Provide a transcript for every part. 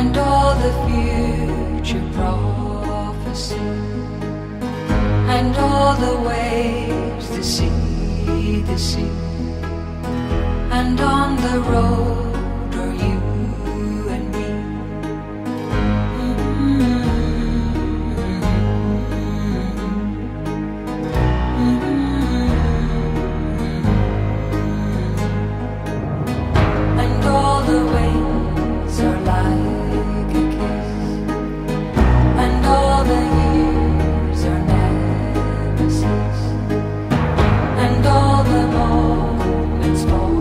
and all the future prophecy, and all the waves, the sea, the sea. And on the road are you and me. And all the waves are like a kiss, and all the years are nemesis, and all the moments fall.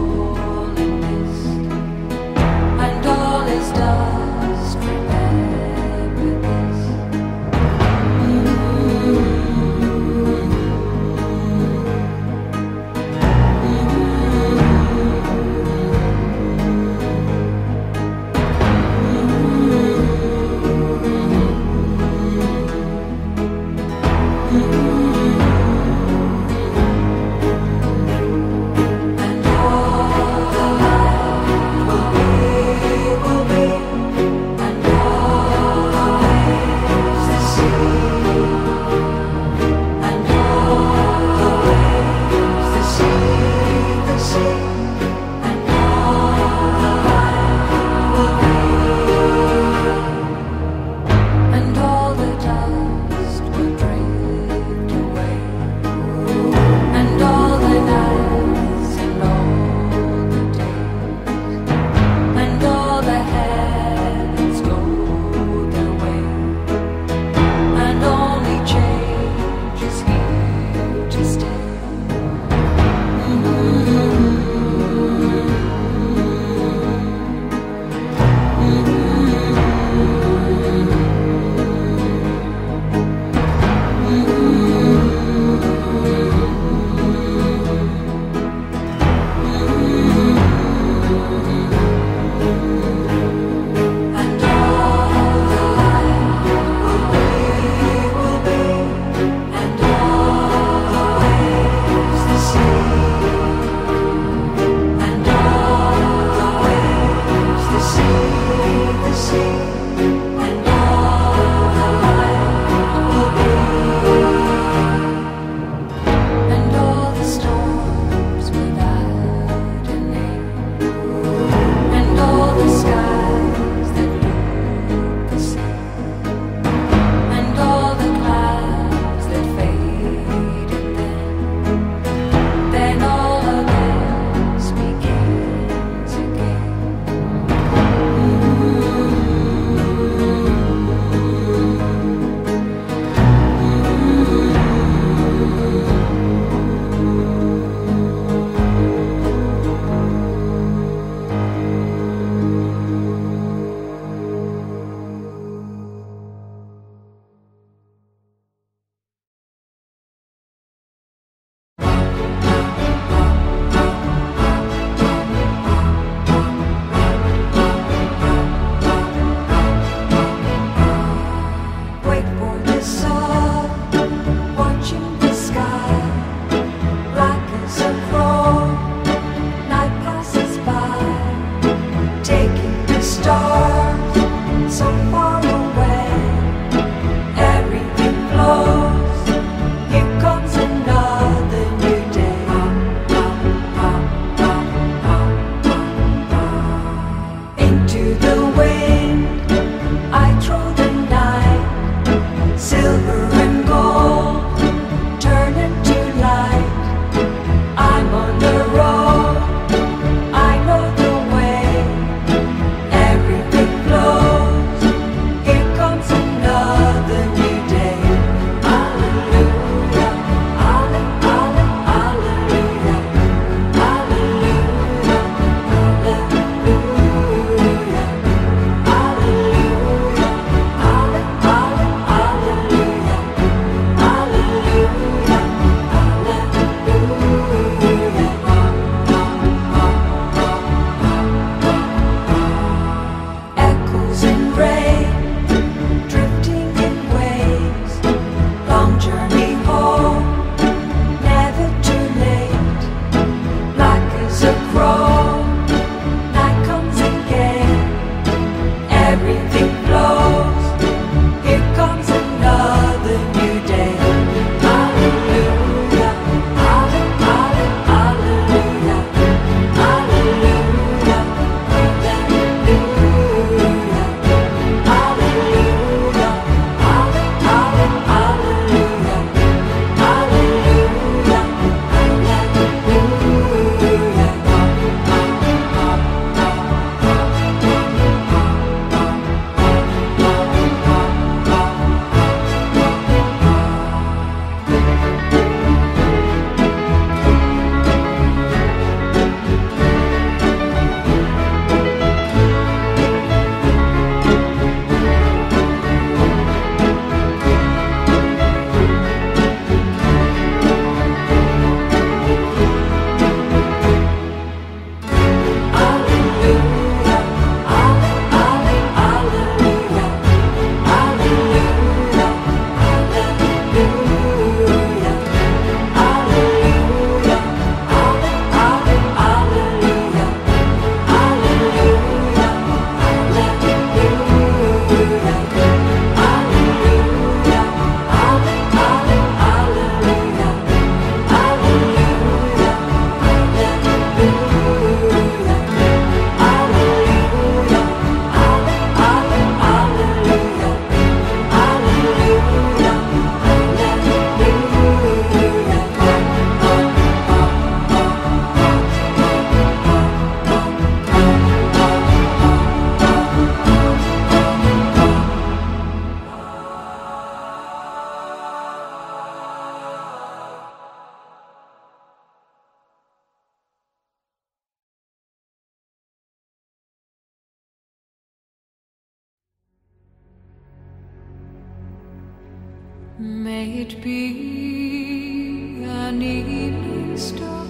May it be an evening star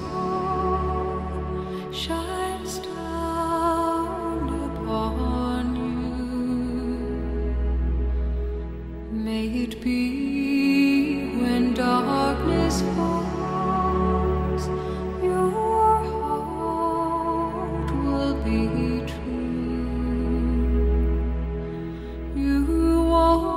shines down upon you. May it be when darkness falls, your heart will be true. You are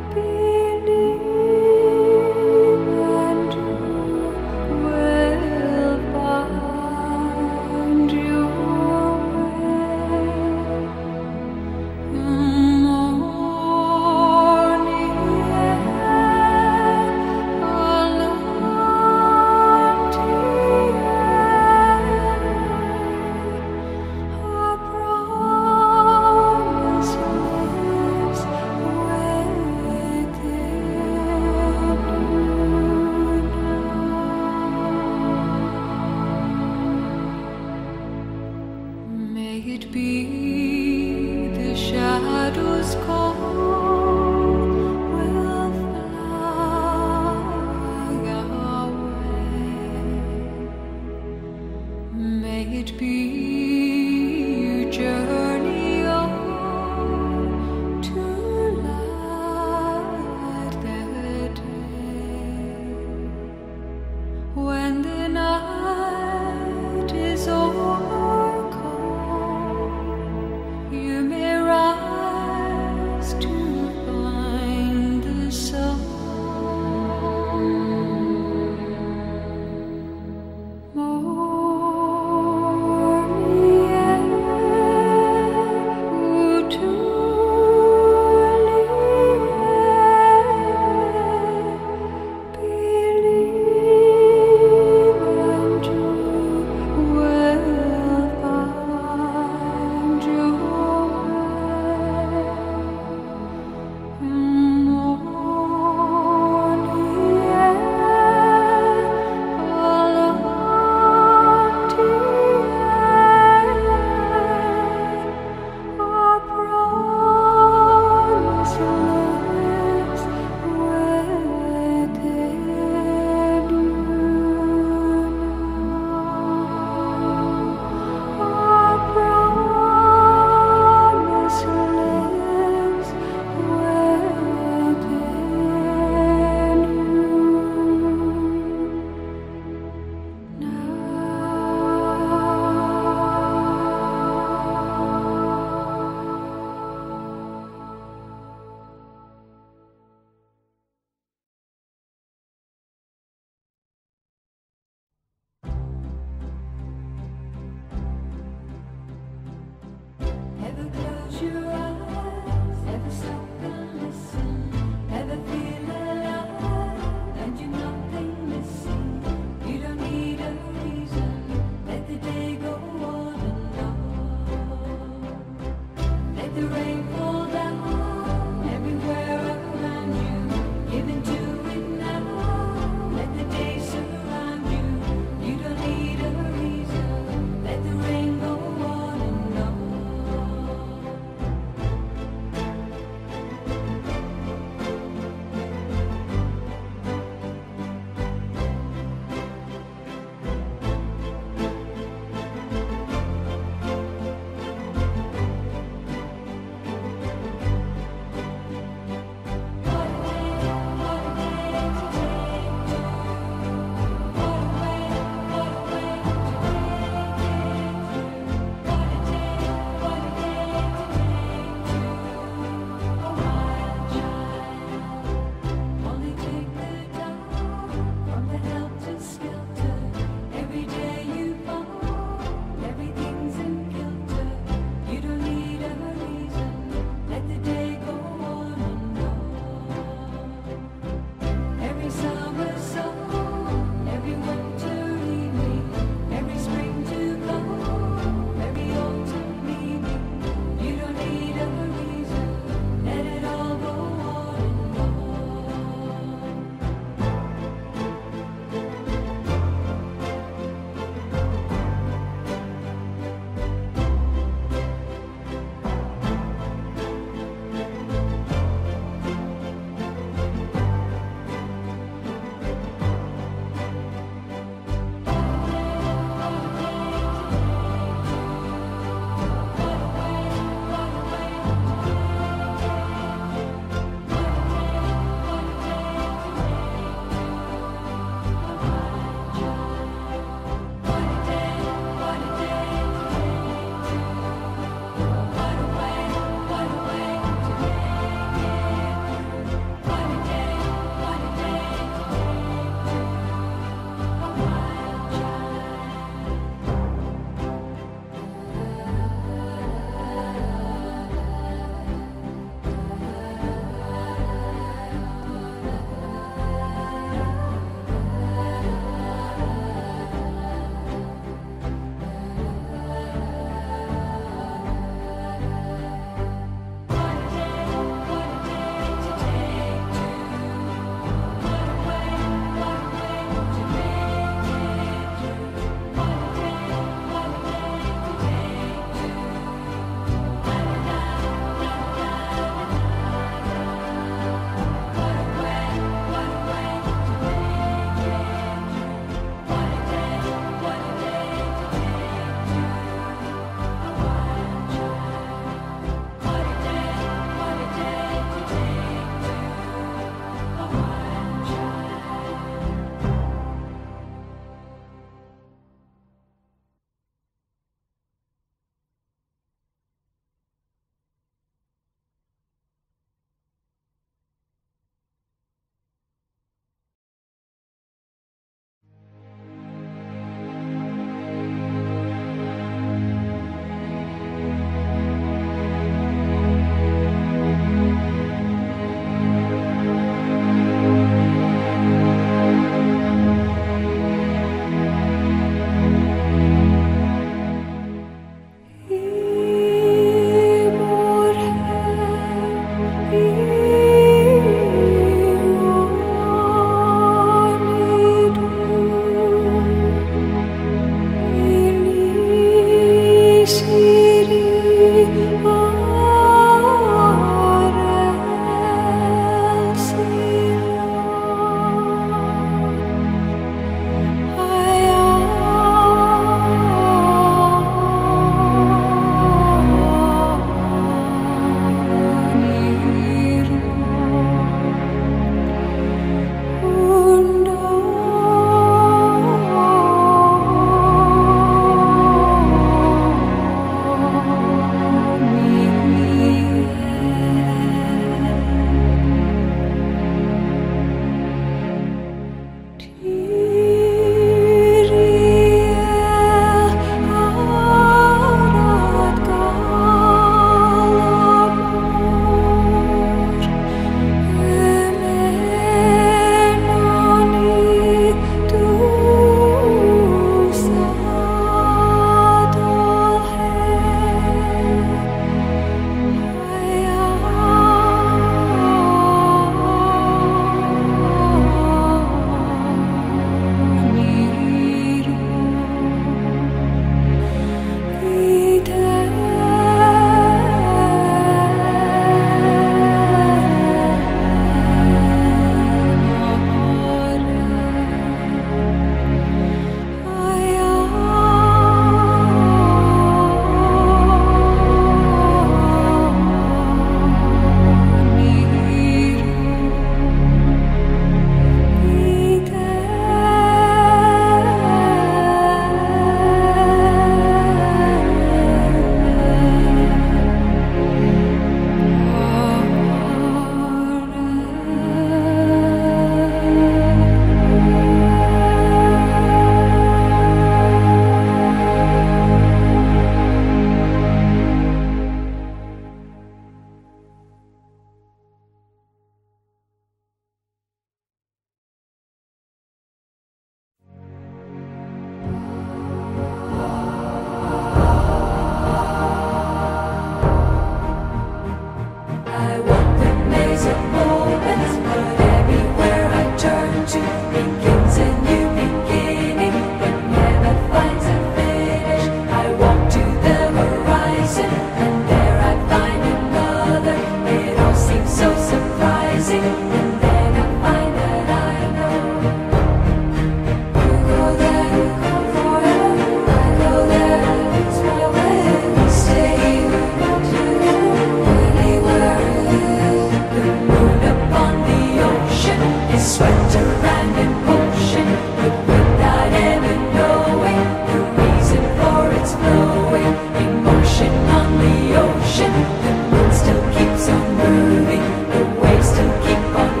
Sweat around in motion, but without ever knowing the reason for its blowing. Emotion on the ocean, the moon still keeps on moving, the waves still keep on moving.